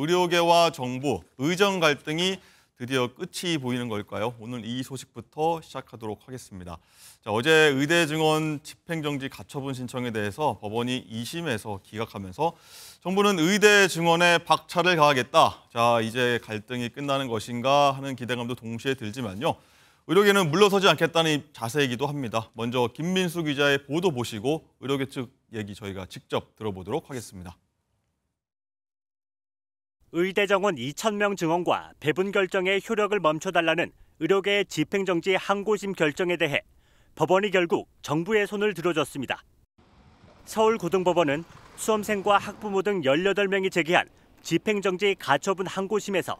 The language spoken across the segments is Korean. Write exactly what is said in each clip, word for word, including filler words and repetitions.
의료계와 정부, 의정 갈등이 드디어 끝이 보이는 걸까요? 오늘 이 소식부터 시작하도록 하겠습니다. 자, 어제 의대 증원 집행정지 가처분 신청에 대해서 법원이 이 심에서 기각하면서 정부는 의대 증원에 박차를 가하겠다. 자, 이제 갈등이 끝나는 것인가 하는 기대감도 동시에 들지만요. 의료계는 물러서지 않겠다는 자세이기도 합니다. 먼저 김민수 기자의 보도 보시고 의료계 측 얘기 저희가 직접 들어보도록 하겠습니다. 의대 정원 이천 명 증원과 배분 결정의 효력을 멈춰달라는 의료계의 집행정지 항고심 결정에 대해 법원이 결국 정부의 손을 들어줬습니다. 서울고등법원은 수험생과 학부모 등 열여덟 명이 제기한 집행정지 가처분 항고심에서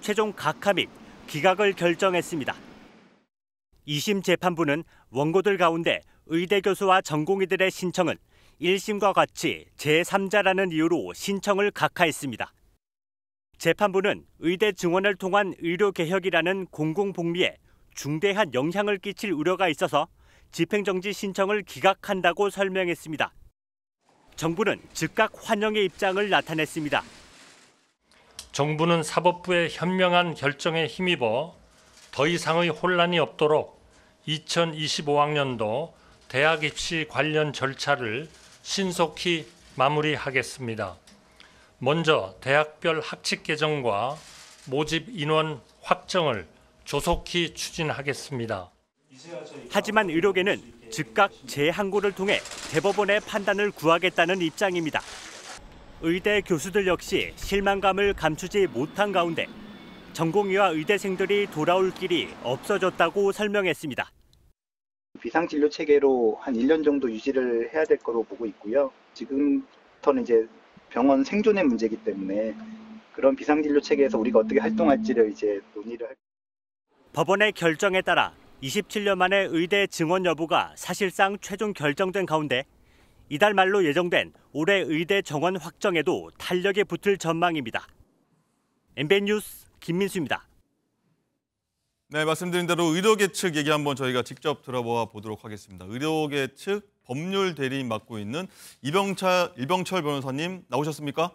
최종 각하 및 기각을 결정했습니다. 이 심 재판부는 원고들 가운데 의대 교수와 전공의들의 신청은 일 심과 같이 제삼자라는 이유로 신청을 각하했습니다. 재판부는 의대 증원을 통한 의료개혁이라는 공공복리에 중대한 영향을 끼칠 우려가 있어서 집행정지 신청을 기각한다고 설명했습니다. 정부는 즉각 환영의 입장을 나타냈습니다. 정부는 사법부의 현명한 결정에 힘입어 더 이상의 혼란이 없도록 이천이십오학년도 대학 입시 관련 절차를 신속히 마무리하겠습니다. 먼저 대학별 학칙 개정과 모집 인원 확정을 조속히 추진하겠습니다. 하지만 의료계는 즉각 재항고를 통해 대법원의 판단을 구하겠다는 입장입니다. 의대 교수들 역시 실망감을 감추지 못한 가운데 전공의와 의대생들이 돌아올 길이 없어졌다고 설명했습니다. 비상진료 체계로 한 일 년 정도 유지를 해야 될 거로 보고 있고요. 지금부터는 이제 병원 생존의 문제이기 때문에 그런 비상진료 체계에서 우리가 어떻게 활동할지를 이제 논의를 할. 법원의 결정에 따라 이십칠 년 만에 의대 증원 여부가 사실상 최종 결정된 가운데 이달 말로 예정된 올해 의대 정원 확정에도 탄력이 붙을 전망입니다. 엠비엔 뉴스 김민수입니다. 네, 말씀드린 대로 의료계 측 얘기 한번 저희가 직접 들어보아 보도록 하겠습니다. 의료계 측 법률 대리인 맡고 있는 이병철, 이병철 변호사님 나오셨습니까?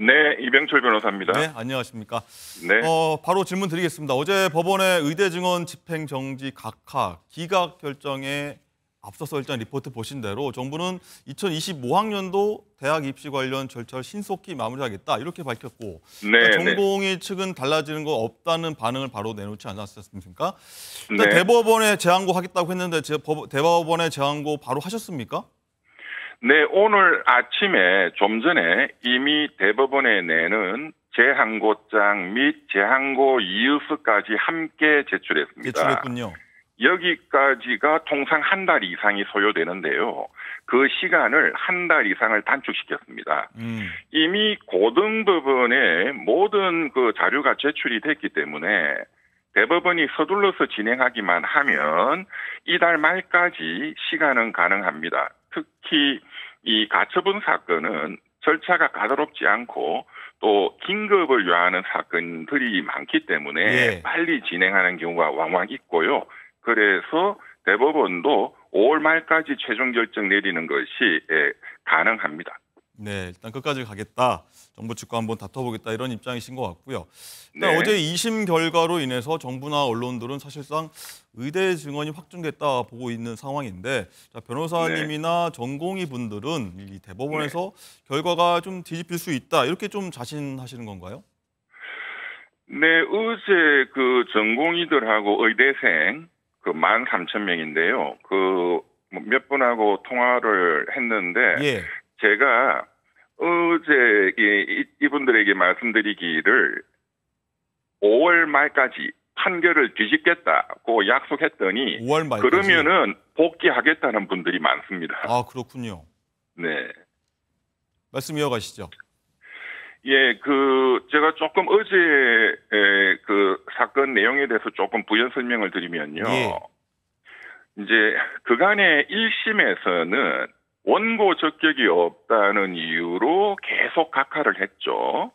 네, 이병철 변호사입니다. 네, 안녕하십니까? 네. 어, 바로 질문 드리겠습니다. 어제 법원의 의대 증원 집행 정지 각하 기각 결정에 앞서서 일단 리포트 보신 대로 정부는 이천이십오학년도 대학 입시 관련 절차를 신속히 마무리하겠다 이렇게 밝혔고 네, 전공의 네. 측은 달라지는 거 없다는 반응을 바로 내놓지 않았습니까? 일단 네. 대법원에 재항고 하겠다고 했는데 대법원에 재항고 바로 하셨습니까? 네, 오늘 아침에 좀 전에 이미 대법원에 내는 재항고장 및 재항고 이유서까지 함께 제출했습니다. 제출했군요. 여기까지가 통상 한 달 이상이 소요되는데요. 그 시간을 한 달 이상을 단축시켰습니다. 음. 이미 고등법원에 모든 그 자료가 제출이 됐기 때문에 대법원이 서둘러서 진행하기만 하면 이달 말까지 시간은 가능합니다. 특히 이 가처분 사건은 절차가 까다롭지 않고 또 긴급을 요하는 사건들이 많기 때문에 예. 빨리 진행하는 경우가 왕왕 있고요. 그래서 대법원도 오월 말까지 최종 결정 내리는 것이 가능합니다. 네, 일단 끝까지 가겠다. 정부 측과 한번 다퉈보겠다 이런 입장이신 것 같고요. 일단 네. 어제 이 심 결과로 인해서 정부나 언론들은 사실상 의대 증원이 확정됐다 보고 있는 상황인데 자, 변호사님이나 네. 전공의 분들은 이 대법원에서 네. 결과가 좀 뒤집힐 수 있다 이렇게 좀 자신하시는 건가요? 네, 어제 그 전공의들하고 의대생 그 만 삼천 명인데요. 그 몇 분하고 통화를 했는데 예. 제가 어제 이분들에게 말씀드리기를 오월 말까지 판결을 뒤집겠다고 약속했더니 오월 말까지? 그러면은 복귀하겠다는 분들이 많습니다. 아, 그렇군요. 네. 말씀 이어가시죠. 예, 그, 제가 조금 어제, 에, 그, 사건 내용에 대해서 조금 부연 설명을 드리면요. 예. 이제, 그간의 일 심에서는 원고 적격이 없다는 이유로 계속 각하를 했죠.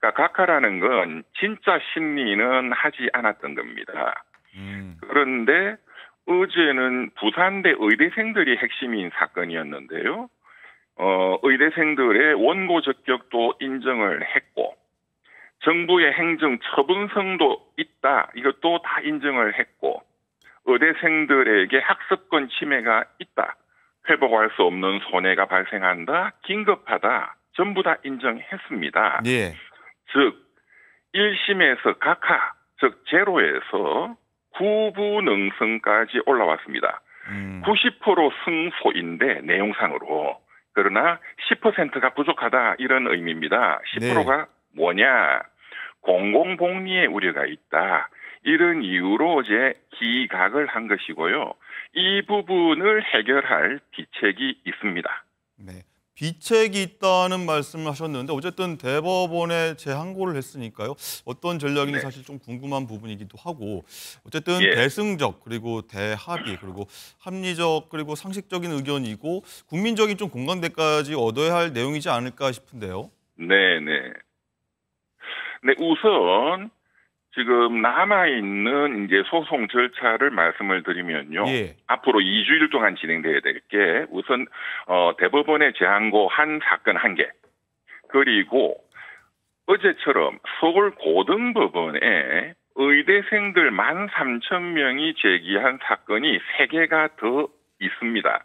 그러니까 각하라는 건 진짜 심리는 하지 않았던 겁니다. 음. 그런데 어제는 부산대 의대생들이 핵심인 사건이었는데요. 어, 의대생들의 원고 적격도 인정을 했고 정부의 행정 처분성도 있다. 이것도 다 인정을 했고 의대생들에게 학습권 침해가 있다. 회복할 수 없는 손해가 발생한다. 긴급하다. 전부 다 인정했습니다. 예. 즉 일 심에서 각하, 즉 제로에서 구부능성까지 올라왔습니다. 음. 구십 퍼센트 승소인데 내용상으로. 그러나 십 퍼센트가 부족하다 이런 의미입니다. 십 퍼센트가 네. 뭐냐? 공공복리에 우려가 있다. 이런 이유로 이제 기각을 한 것이고요. 이 부분을 해결할 비책이 있습니다. 네, 비책이 있다는 말씀을 하셨는데 어쨌든 대법원에 재항고를 했으니까요. 어떤 전략인지 네. 사실 좀 궁금한 부분이기도 하고 어쨌든 예. 대승적 그리고 대합의 그리고 합리적 그리고 상식적인 의견이고 국민적인 좀 공감대까지 얻어야 할 내용이지 않을까 싶은데요. 네, 네. 네, 우선 지금 남아있는 이제 소송 절차를 말씀을 드리면요. 예. 앞으로 이 주일 동안 진행돼야 될 게 우선 어, 대법원에 재항고한 사건 한 개. 그리고 어제처럼 서울고등법원에 의대생들 만 삼천 명이 제기한 사건이 세 개가 더 있습니다.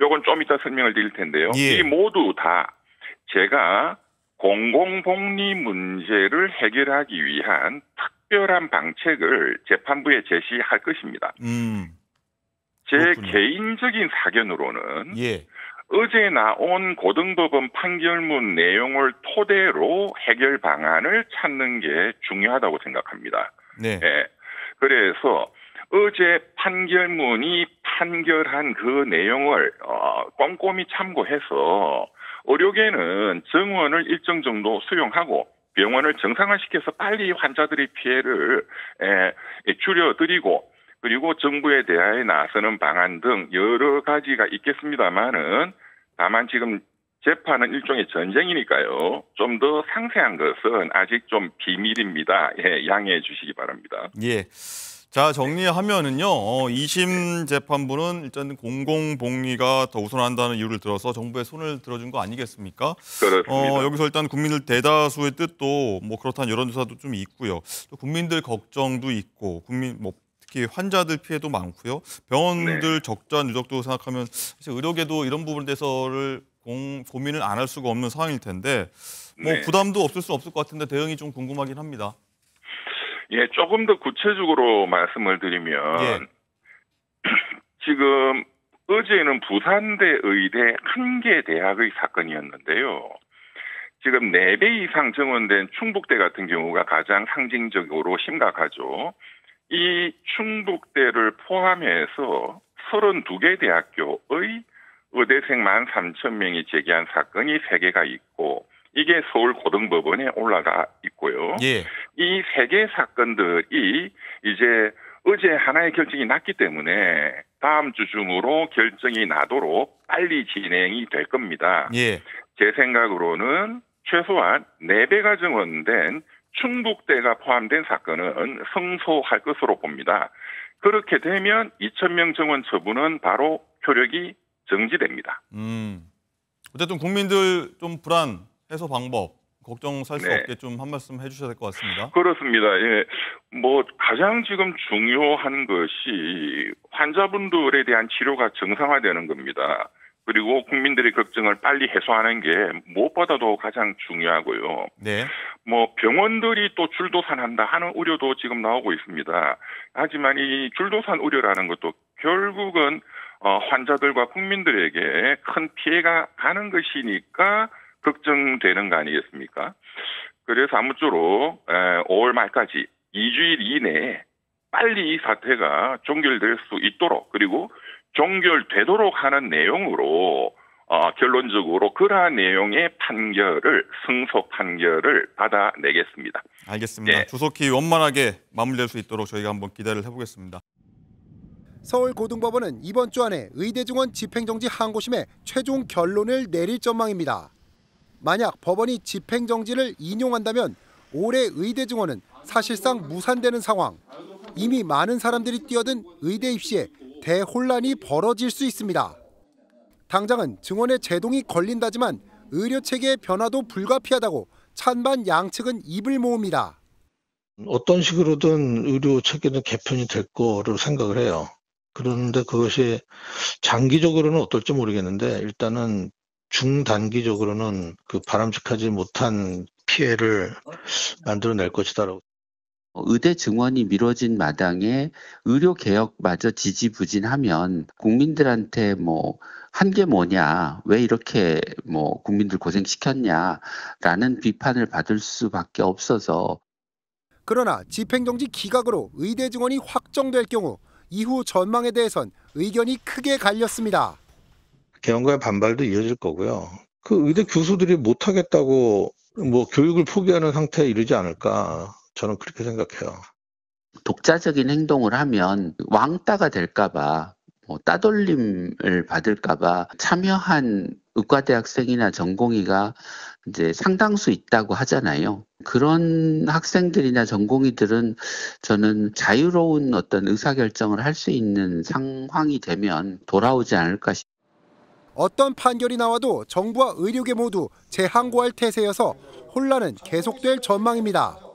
요건 좀 이따 설명을 드릴 텐데요. 예. 이 모두 다 제가 공공복리 문제를 해결하기 위한 특별한 방책을 재판부에 제시할 것입니다. 음, 제 개인적인 사견으로는 예. 어제 나온 고등법원 판결문 내용을 토대로 해결 방안을 찾는 게 중요하다고 생각합니다. 네. 예. 그래서 어제 판결문이 판결한 그 내용을 어, 꼼꼼히 참고해서 의료계는 정원을 일정 정도 수용하고 병원을 정상화시켜서 빨리 환자들의 피해를 줄여드리고 그리고 정부에 대하여 나서는 방안 등 여러 가지가 있겠습니다만은 다만 지금 재판은 일종의 전쟁이니까요. 좀 더 상세한 것은 아직 좀 비밀입니다. 예, 양해해 주시기 바랍니다. 예. 자, 정리하면은요, 어, 이 심 재판부는 일단 공공복리가 더 우선한다는 이유를 들어서 정부의 손을 들어준 거 아니겠습니까? 그렇습니다. 어, 여기서 일단 국민들 대다수의 뜻도 뭐 그렇다는 여론조사도 좀 있고요. 또 국민들 걱정도 있고, 국민, 뭐, 특히 환자들 피해도 많고요. 병원들 네. 적자 누적도 생각하면 사실 의료계도 이런 부분에 대해서를 공, 고민을 안 할 수가 없는 상황일 텐데, 뭐 네. 부담도 없을 수 없을 것 같은데 대응이 좀 궁금하긴 합니다. 예, 조금 더 구체적으로 말씀을 드리면 예. 지금 어제는 부산대 의대 한 개 대학의 사건이었는데요. 지금 네 배 이상 증원된 충북대 같은 경우가 가장 상징적으로 심각하죠. 이 충북대를 포함해서 서른두 개 대학교의 의대생 만 삼천 명이 제기한 사건이 세 개가 있고 이게 서울고등법원에 올라가 있고요. 예. 이 세 개 사건들이 이제 어제 하나의 결정이 났기 때문에 다음 주 중으로 결정이 나도록 빨리 진행이 될 겁니다. 예. 제 생각으로는 최소한 네 배가 증언된 충북대가 포함된 사건은 승소할 것으로 봅니다. 그렇게 되면 이천 명 증언 처분은 바로 효력이 정지됩니다. 음. 어쨌든 국민들 좀 불안. 해소 방법, 걱정 살 수 네. 없게 좀 한 말씀 해주셔야 될 것 같습니다. 그렇습니다. 예, 뭐 가장 지금 중요한 것이 환자분들에 대한 치료가 정상화되는 겁니다. 그리고 국민들의 걱정을 빨리 해소하는 게 무엇보다도 가장 중요하고요. 네. 뭐 병원들이 또 줄도산한다 하는 우려도 지금 나오고 있습니다. 하지만 이 줄도산 우려라는 것도 결국은 어, 환자들과 국민들에게 큰 피해가 가는 것이니까 걱정되는 거 아니겠습니까? 그래서 아무쪼록 오월 말까지 이 주일 이내에 빨리 이 사태가 종결될 수 있도록 그리고 종결되도록 하는 내용으로 어, 결론적으로 그러한 내용의 판결을 승소 판결을 받아내겠습니다. 알겠습니다. 네. 조속히 원만하게 마무리될 수 있도록 저희가 한번 기대를 해보겠습니다. 서울고등법원은 이번 주 안에 의대증원 집행정지 항고심의 최종 결론을 내릴 전망입니다. 만약 법원이 집행정지를 인용한다면 올해 의대 증원은 사실상 무산되는 상황. 이미 많은 사람들이 뛰어든 의대 입시에 대혼란이 벌어질 수 있습니다. 당장은 증원의 제동이 걸린다지만 의료체계의 변화도 불가피하다고 찬반 양측은 입을 모읍니다. 어떤 식으로든 의료 체계는 개편이 될 거로 생각을 해요. 그런데 그것이 장기적으로는 어떨지 모르겠는데 일단은 중단기적으로는 그 바람직하지 못한 피해를 만들어낼 것이다라고. 의대 증원이 미뤄진 마당에 의료개혁마저 지지부진하면 국민들한테 뭐 한 게 뭐냐, 왜 이렇게 뭐 국민들 고생시켰냐라는 비판을 받을 수밖에 없어서. 그러나 집행정지 기각으로 의대 증원이 확정될 경우 이후 전망에 대해선 의견이 크게 갈렸습니다. 개헌과의 반발도 이어질 거고요. 그 의대 교수들이 못하겠다고 뭐 교육을 포기하는 상태에 이르지 않을까. 저는 그렇게 생각해요. 독자적인 행동을 하면 왕따가 될까 봐, 뭐 따돌림을 받을까 봐 참여한 의과대학생이나 전공의가 이제 상당수 있다고 하잖아요. 그런 학생들이나 전공의들은 저는 자유로운 어떤 의사결정을 할 수 있는 상황이 되면 돌아오지 않을까 싶습니다. 어떤 판결이 나와도 정부와 의료계 모두 재항고할 태세여서 혼란은 계속될 전망입니다.